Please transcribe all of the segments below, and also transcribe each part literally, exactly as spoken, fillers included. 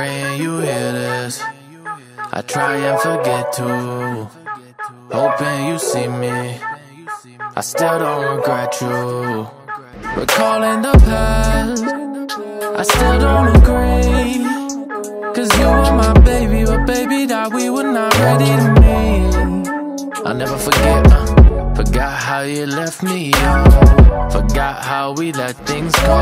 praying you hear this. I try and forget to, hoping you see me. I still don't regret you. Recalling the past, I still don't agree. Cause you were my baby, but baby, that we were not ready to meet. I'll never forget, uh, forgot how you left me, oh. Forgot how we let things go.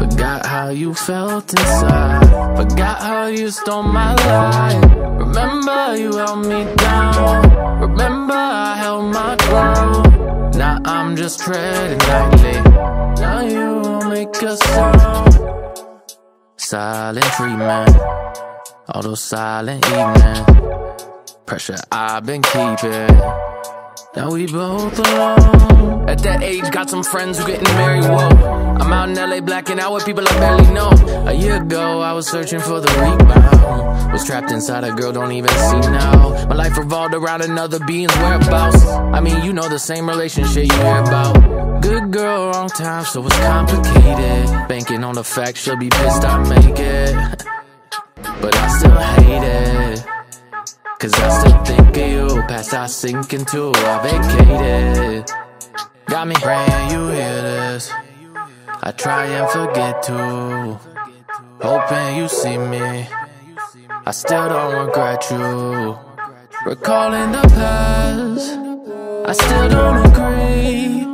Forgot how you felt inside. Forgot how you stole my life. Remember you held me down. Remember I held my ground. Now I'm just treading lightly. Now you won't make a sound. Silent treatment, all those silent evenings. Pressure I've been keeping. Now we both alone. At that age, got some friends who getting married, whoa. I'm out in L A blacking out with people I barely know. A year ago, I was searching for the rebound. Was trapped inside a girl, don't even see now. My life revolved around another being's whereabouts. I mean, you know the same relationship you hear about. Good girl, wrong time, so it's complicated. Banking on the fact she'll be pissed I make it. But I still hate it. Cause I still think of you, past I sink into, I vacated. Got me praying you hear this. I try and forget to, hoping you see me. I still don't regret you. Recalling the past, I still don't agree.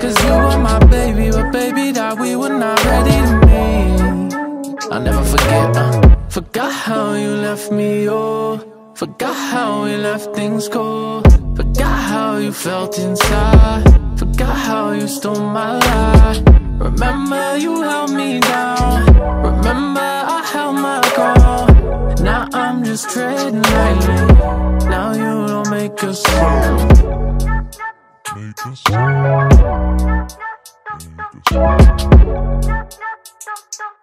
Cause you were my baby, but baby, that we were not ready to meet. I'll never forget, uh, forgot how you left me, oh. Forgot how we left things go. Forgot how you felt inside. Forgot how you stole my life. Remember you held me down. Remember I held my ground. Now I'm just treading lightly. Now you don't make a sound. Make a sound. Make a sound.